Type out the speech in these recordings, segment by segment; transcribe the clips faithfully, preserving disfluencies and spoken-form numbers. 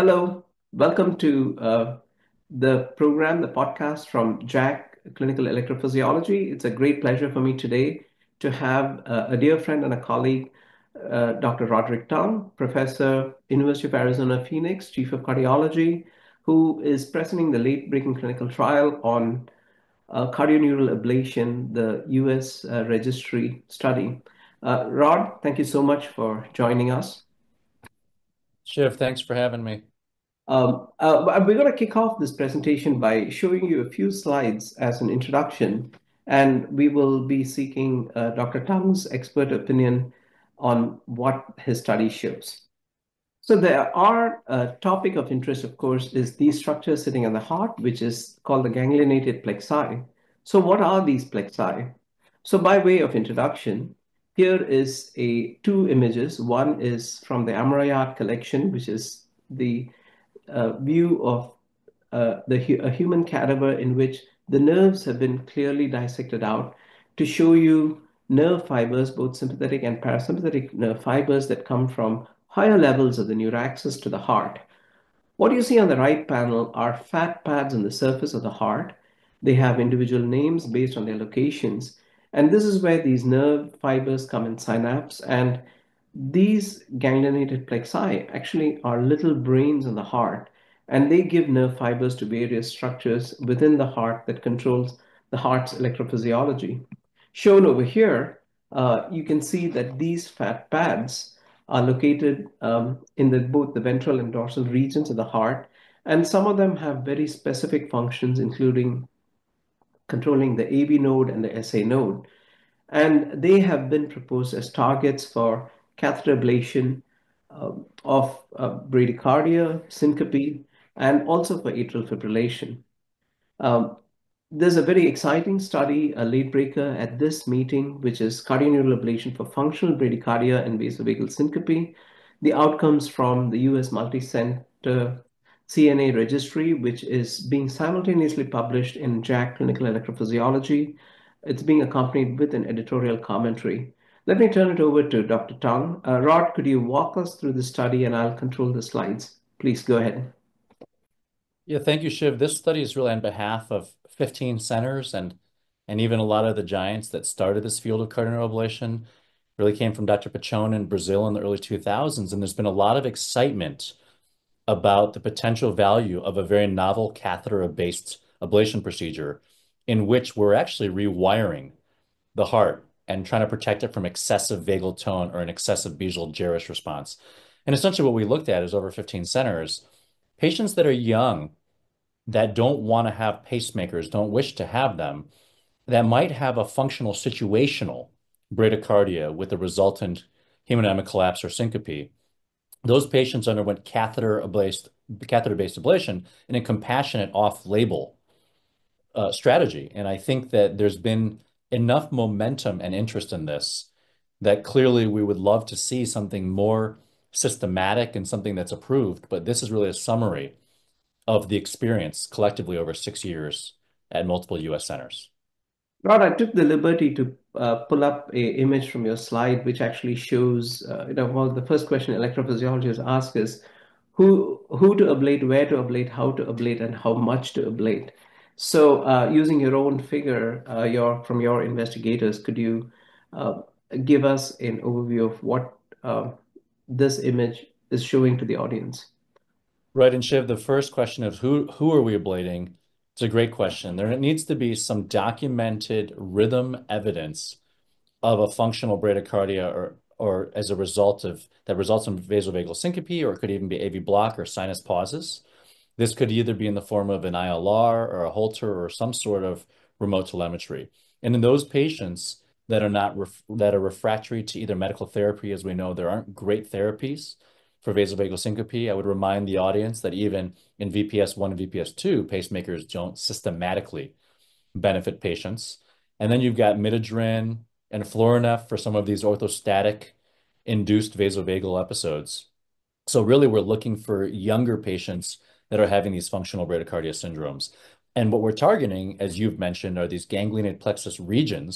Hello, welcome to uh, the program, the podcast from J A C C, Clinical Electrophysiology. It's a great pleasure for me today to have uh, a dear friend and a colleague, uh, Doctor Roderick Tung, Professor, University of Arizona, Phoenix, Chief of Cardiology, who is presenting the late-breaking clinical trial on uh, cardio-neural ablation, the U S uh, registry study. Uh, Rod, thank you so much for joining us. Shiv, thanks for having me. Um, uh, we're going to kick off this presentation by showing you a few slides as an introduction, and we will be seeking uh, Doctor Tung's expert opinion on what his study shows. So there are, a uh, topic of interest, of course, is these structures sitting on the heart, which is called the ganglionated plexi. So what are these plexi? So by way of introduction, here is a two images. One is from the Amoryard collection, which is the Uh, view of uh, the hu a human cadaver in which the nerves have been clearly dissected out to show you nerve fibers, both sympathetic and parasympathetic nerve fibers that come from higher levels of the neuraxis to the heart. What you see on the right panel are fat pads on the surface of the heart. They have individual names based on their locations. And this is where these nerve fibers come in synapse, and these ganglionated plexi actually are little brains in the heart, and they give nerve fibers to various structures within the heart that controls the heart's electrophysiology. Shown over here, uh, you can see that these fat pads are located um, in the, both the ventral and dorsal regions of the heart, and some of them have very specific functions, including controlling the A V node and the S A node. And they have been proposed as targets for catheter ablation uh, of uh, bradycardia, syncope, and also for atrial fibrillation. Um, there's a very exciting study, a late breaker at this meeting, which is cardio-neural ablation for functional bradycardia and vasovagal syncope. The outcomes from the U S multi-center C N A registry, which is being simultaneously published in J A C C Clinical Electrophysiology. It's being accompanied with an editorial commentary. Let me turn it over to Doctor Tung. Uh, Rod, could you walk us through the study, and I'll control the slides. Please go ahead. Yeah, thank you, Shiv. This study is really on behalf of fifteen centers and, and even a lot of the giants that started this field of cardio-neural ablation. It really came from Doctor Pachon in Brazil in the early two thousands, and there's been a lot of excitement about the potential value of a very novel catheter-based ablation procedure in which we're actually rewiring the heart and trying to protect it from excessive vagal tone or an excessive basal gyrus response. And essentially what we looked at is over fifteen centers, patients that are young, that don't want to have pacemakers, don't wish to have them, that might have a functional situational bradycardia with the resultant hemodynamic collapse or syncope. Those patients underwent catheter-based catheter-based ablation in a compassionate off-label Uh, strategy. And I think that there's been enough momentum and interest in this that clearly we would love to see something more systematic and something that's approved. But this is really a summary of the experience collectively over six years at multiple U S centers. Rod, I took the liberty to uh, pull up an image from your slide, which actually shows, uh, you know, well, the first question electrophysiologists ask is who, who to ablate, where to ablate, how to ablate, and how much to ablate. So uh, using your own figure uh, your, from your investigators, could you uh, give us an overview of what uh, this image is showing to the audience? Right, and Shiv, the first question of who, who are we ablating? It's a great question. There needs to be some documented rhythm evidence of a functional bradycardia or, or as a result of, that results in vasovagal syncope, or it could even be A V block or sinus pauses. This could either be in the form of an I L R or a Holter or some sort of remote telemetry. And in those patients that are not ref that are refractory to either medical therapy, as we know, there aren't great therapies for vasovagal syncope. I would remind the audience that even in V P S one and V P S two, pacemakers don't systematically benefit patients. And then you've got Midodrine and Florinef for some of these orthostatic-induced vasovagal episodes. So really, we're looking for younger patients that are having these functional bradycardia syndromes. And what we're targeting, as you've mentioned, are these ganglionated plexus regions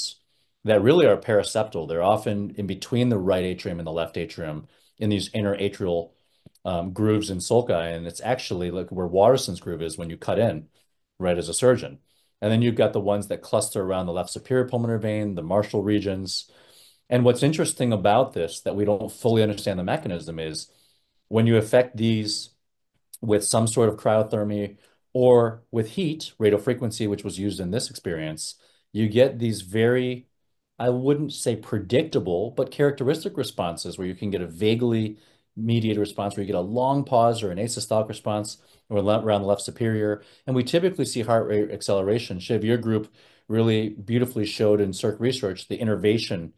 that really are paraseptal. They're often in between the right atrium and the left atrium in these inner atrial um, grooves in sulci, and it's actually like where Waterston's groove is when you cut in, right, as a surgeon. And then you've got the ones that cluster around the left superior pulmonary vein, the Marshall regions. And what's interesting about this that we don't fully understand the mechanism is when you affect these with some sort of cryothermy or with heat, radiofrequency, which was used in this experience, you get these very, I wouldn't say predictable, but characteristic responses where you can get a vaguely mediated response, where you get a long pause or an asystolic response or around the left superior. And we typically see heart rate acceleration. Shiv, your group really beautifully showed in C E R C research the innervation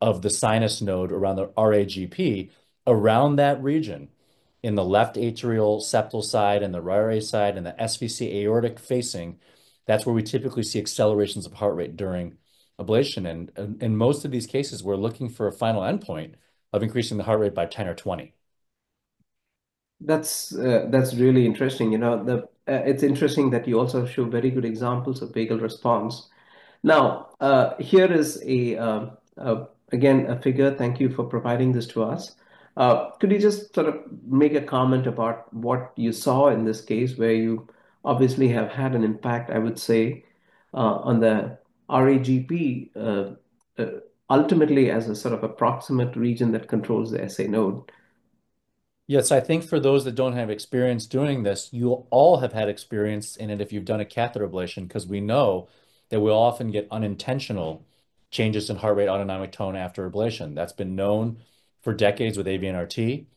of the sinus node around the R A G P, around that region in the left atrial septal side and the right side and the S V C aortic facing. That's where we typically see accelerations of heart rate during ablation. And, and in most of these cases, we're looking for a final endpoint of increasing the heart rate by ten or twenty. That's uh, that's really interesting. You know, the uh, it's interesting that you also show very good examples of vagal response. Now, uh, here is a, uh, a again a figure. Thank you for providing this to us. Uh, could you just sort of make a comment about what you saw in this case, where you obviously have had an impact, I would say, uh, on the R A G P, uh, uh, ultimately as a sort of approximate region that controls the S A node? Yes, I think for those that don't have experience doing this, you'll all have had experience in it if you've done a catheter ablation, because we know that we'll often get unintentional changes in heart rate, autonomic tone after ablation. That's been known for decades with A V N R T.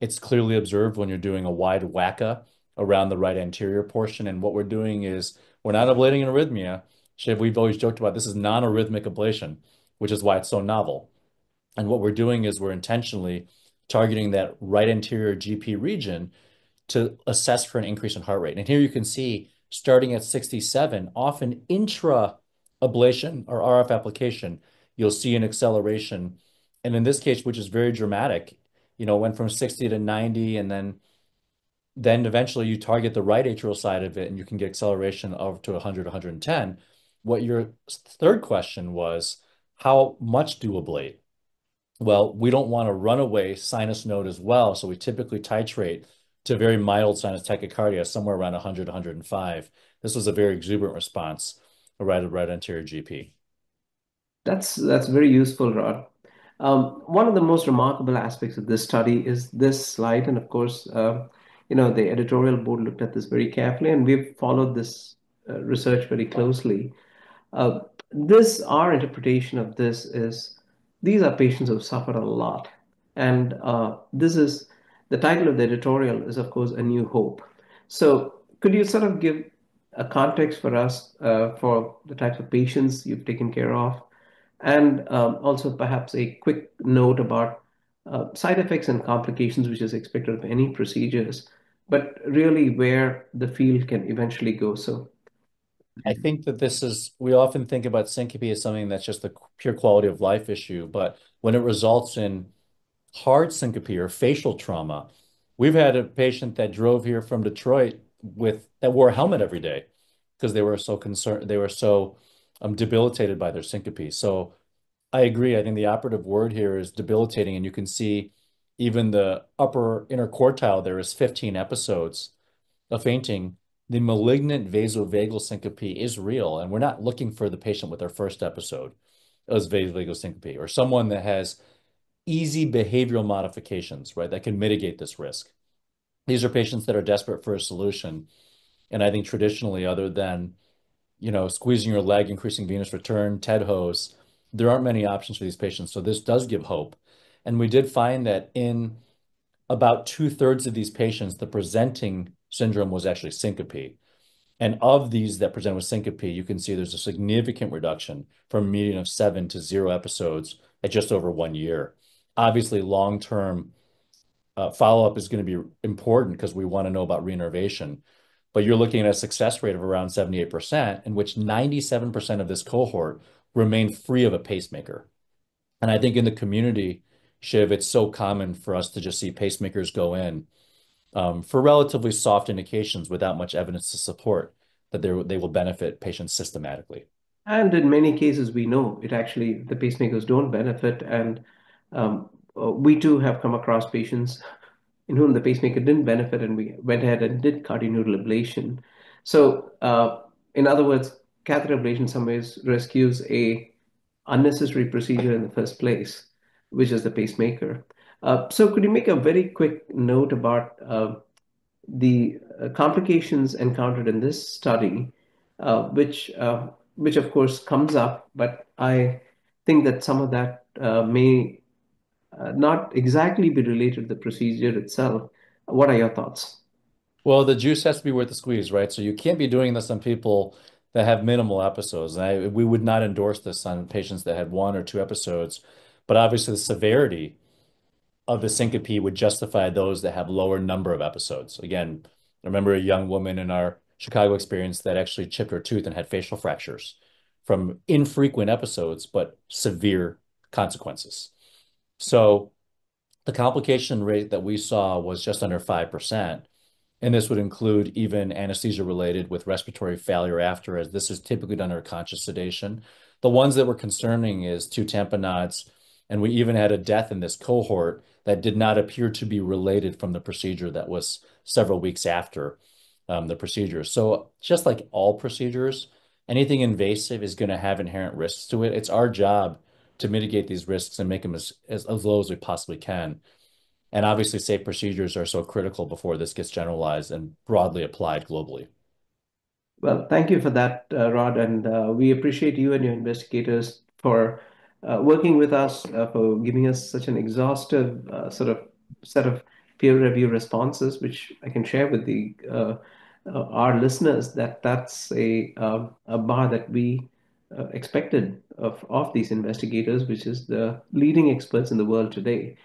It's clearly observed when you're doing a wide WACA around the right anterior portion. And what we're doing is we're not ablating an arrhythmia. Shiv, we've always joked about this is non-arrhythmic ablation, which is why it's so novel. And what we're doing is we're intentionally targeting that right anterior G P region to assess for an increase in heart rate. And here you can see, starting at sixty-seven, often intra-ablation or R F application, you'll see an acceleration. And in this case, which is very dramatic, you know, it went from sixty to ninety, and then then eventually you target the right atrial side of it and you can get acceleration of to one hundred, one ten. What your third question was, how much do ablate? Well, we don't want to run away sinus node as well. So we typically titrate to very mild sinus tachycardia, somewhere around one hundred, one oh five. This was a very exuberant response, right, right anterior G P. That's, that's very useful, Rod. Um, one of the most remarkable aspects of this study is this slide. And of course, uh, you know, the editorial board looked at this very carefully, and we've followed this uh, research very closely. Uh, this, our interpretation of this is, these are patients who have suffered a lot. And uh, this is, the title of the editorial is, of course, A New Hope. So could you sort of give a context for us uh, for the types of patients you've taken care of? And um, also perhaps a quick note about uh, side effects and complications, which is expected of any procedures, but really where the field can eventually go. So I think that this is, we often think about syncope as something that's just the pure quality of life issue, but when it results in hard syncope or facial trauma, we've had a patient that drove here from Detroit with, that wore a helmet every day because they were so concerned, they were so um, debilitated by their syncope. So I agree. I think the operative word here is debilitating, and you can see even the upper inner quartile, there is fifteen episodes of fainting. The malignant vasovagal syncope is real, and we're not looking for the patient with their first episode as vasovagal syncope, or someone that has easy behavioral modifications, right, that can mitigate this risk. These are patients that are desperate for a solution, and I think traditionally, other than, you know, squeezing your leg, increasing venous return, TED hose, there aren't many options for these patients, so this does give hope. And we did find that in about two-thirds of these patients, the presenting syndrome was actually syncope. And of these that present with syncope, you can see there's a significant reduction from a median of seven to zero episodes at just over one year. Obviously, long-term uh, follow-up is going to be important because we want to know about reinnervation. But you're looking at a success rate of around seventy-eight percent, in which ninety-seven percent of this cohort remain free of a pacemaker. And I think in the community, Shiv, it's so common for us to just see pacemakers go in um, for relatively soft indications without much evidence to support that they will benefit patients systematically. And in many cases, we know it actually, the pacemakers don't benefit. And um, we too have come across patients in whom the pacemaker didn't benefit, and we went ahead and did cardio-neural ablation. So uh, in other words, catheter ablation in some ways rescues a unnecessary procedure in the first place, which is the pacemaker. Uh, so could you make a very quick note about uh, the uh, complications encountered in this study, uh, which, uh, which of course comes up, but I think that some of that uh, may uh, not exactly be related to the procedure itself. What are your thoughts? Well, the juice has to be worth the squeeze, right? So you can't be doing this on people that have minimal episodes. And I, we would not endorse this on patients that had one or two episodes, but obviously the severity of the syncope would justify those that have lower number of episodes. Again, I remember a young woman in our Chicago experience that actually chipped her tooth and had facial fractures from infrequent episodes, but severe consequences. So the complication rate that we saw was just under five percent. And this would include even anesthesia related with respiratory failure after, as this is typically done under conscious sedation. The ones that were concerning is two tamponades, and we even had a death in this cohort that did not appear to be related from the procedure that was several weeks after um, the procedure. So just like all procedures, anything invasive is gonna have inherent risks to it. It's our job to mitigate these risks and make them as, as, as low as we possibly can. And obviously, safe procedures are so critical before this gets generalized and broadly applied globally. Well, thank you for that, uh, Rod. And uh, we appreciate you and your investigators for uh, working with us, uh, for giving us such an exhaustive uh, sort of set of peer-review responses, which I can share with the uh, uh, our listeners that that's a, uh, a bar that we uh, expected of, of these investigators, which is the leading experts in the world today.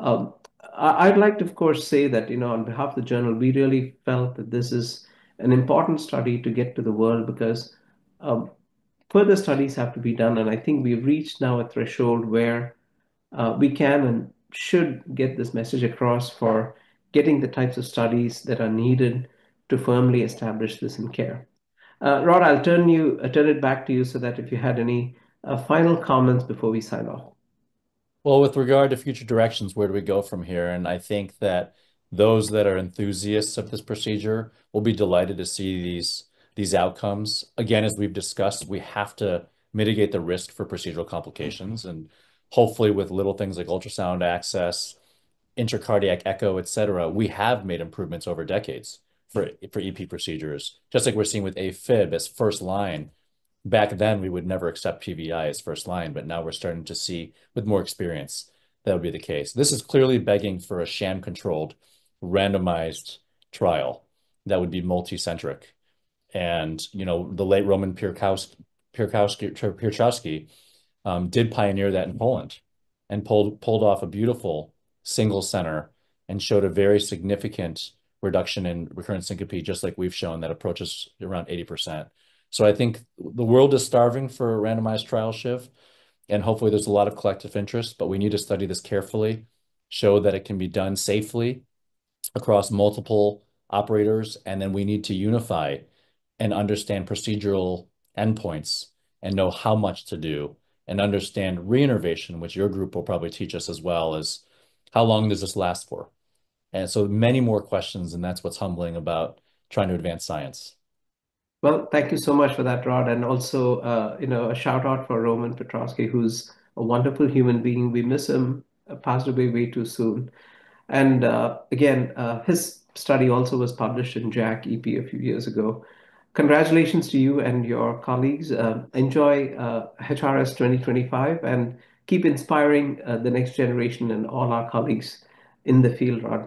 Um, I'd like to, of course, say that, you know, on behalf of the journal, we really felt that this is an important study to get to the world because um, further studies have to be done. And I think we've reached now a threshold where uh, we can and should get this message across for getting the types of studies that are needed to firmly establish this in care. Uh, Rod, I'll turn, you, I'll turn it back to you so that if you had any uh, final comments before we sign off. Well, with regard to future directions, where do we go from here? And I think that those that are enthusiasts of this procedure will be delighted to see these, these outcomes. Again, as we've discussed, we have to mitigate the risk for procedural complications. And hopefully with little things like ultrasound access, intracardiac echo, et cetera, we have made improvements over decades for, for E P procedures, just like we're seeing with AFib as first line. Back then, we would never accept P V I as first line, but now we're starting to see, with more experience, that would be the case. This is clearly begging for a sham-controlled, randomized trial that would be multi-centric. And, you know, the late Roman Pierkowski, Pierkowski, Pierkowski um, did pioneer that in Poland and pulled, pulled off a beautiful single center and showed a very significant reduction in recurrent syncope, just like we've shown, that approaches around eighty percent. So I think the world is starving for a randomized trial, Shiv, and hopefully there's a lot of collective interest, but we need to study this carefully, show that it can be done safely across multiple operators, and then we need to unify and understand procedural endpoints and know how much to do and understand reinnervation, which your group will probably teach us as well, as how long does this last for? And so many more questions, and that's what's humbling about trying to advance science. Well, thank you so much for that, Rod. And also, uh, you know, a shout out for Roman Pierkowski, who's a wonderful human being. We miss him, uh, passed away way too soon. And uh, again, uh, his study also was published in J A C C E P a few years ago. Congratulations to you and your colleagues. Uh, enjoy uh, H R S twenty twenty-five and keep inspiring uh, the next generation and all our colleagues in the field, Rod.